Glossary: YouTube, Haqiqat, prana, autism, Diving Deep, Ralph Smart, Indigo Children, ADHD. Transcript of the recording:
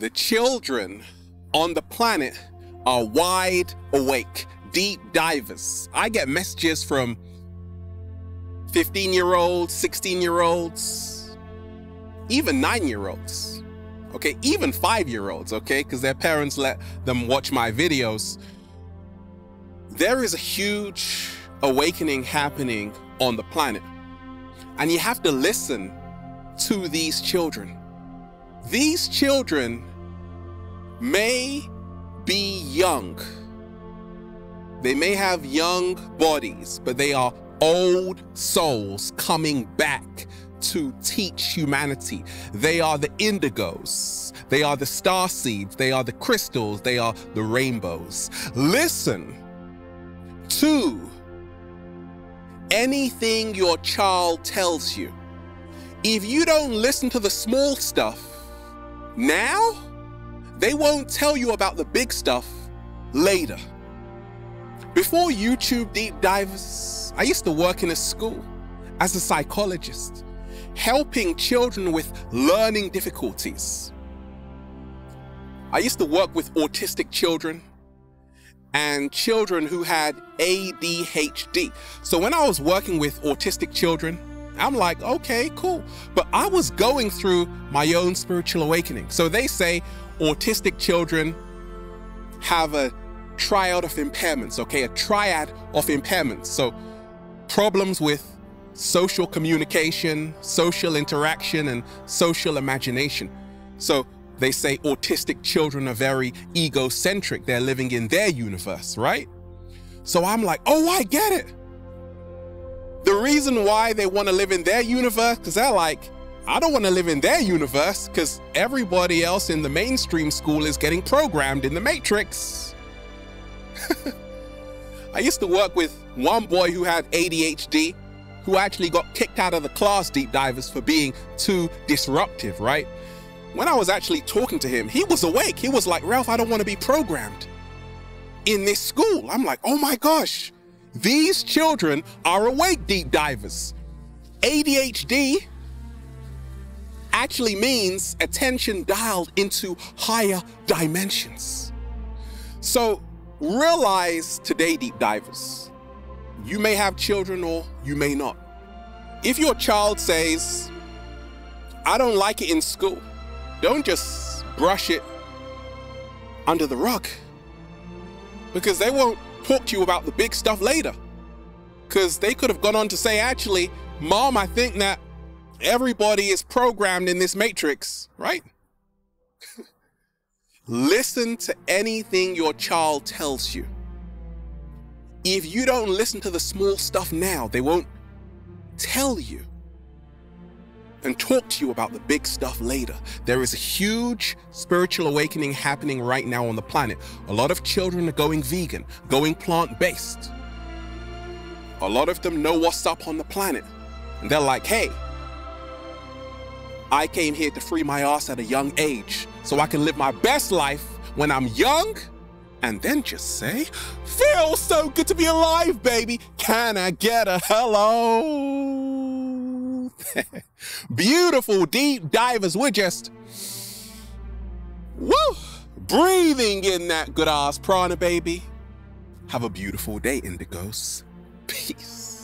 The children on the planet are wide awake, deep divers. I get messages from 15-year-olds, 16-year-olds, even 9-year-olds, okay, even 5-year-olds, okay, because their parents let them watch my videos. There is a huge awakening happening on the planet, and you have to listen to these children. These children may be young. They may have young bodies, but they are old souls coming back to teach humanity. They are the indigos. They are the star seeds. They are the crystals. They are the rainbows. Listen to anything your child tells you. If you don't listen to the small stuff now, they won't tell you about the big stuff later. Before YouTube Deep Divers, I used to work in a school as a psychologist, helping children with learning difficulties. I used to work with autistic children and children who had ADHD. So when I was working with autistic children, I'm like, okay, cool. But I was going through my own spiritual awakening. So they say autistic children have a triad of impairments, okay? A triad of impairments. So problems with social communication, social interaction, and social imagination. So they say autistic children are very egocentric. They're living in their universe, right? So I'm like, oh, I get it. The reason why they want to live in their universe, because they're like, I don't want to live in their universe because everybody else in the mainstream school is getting programmed in the matrix. I used to work with one boy who had ADHD, who actually got kicked out of the class, Deep Divers, for being too disruptive, right? When I was actually talking to him, he was awake. He was like, Ralph, I don't want to be programmed in this school. I'm like, oh my gosh. These children are awake, Deep Divers. ADHD actually means attention dialed into higher dimensions. So realize today, Deep Divers, you may have children or you may not. If your child says, I don't like it in school, don't just brush it under the rug, because they won't talk to you about the big stuff later, because they could have gone on to say, actually, Mom, I think that everybody is programmed in this matrix, right? Listen to anything your child tells you. If you don't listen to the small stuff now, they won't tell you and talk to you about the big stuff later. There is a huge spiritual awakening happening right now on the planet. A lot of children are going vegan, going plant-based. A lot of them know what's up on the planet. And they're like, hey, I came here to free my ass at a young age so I can live my best life when I'm young, and then just say, feels so good to be alive, baby. Can I get a hello? Beautiful Deep Divers, we're just breathing in that good ass prana, baby. Have a beautiful day, Indigos. Peace.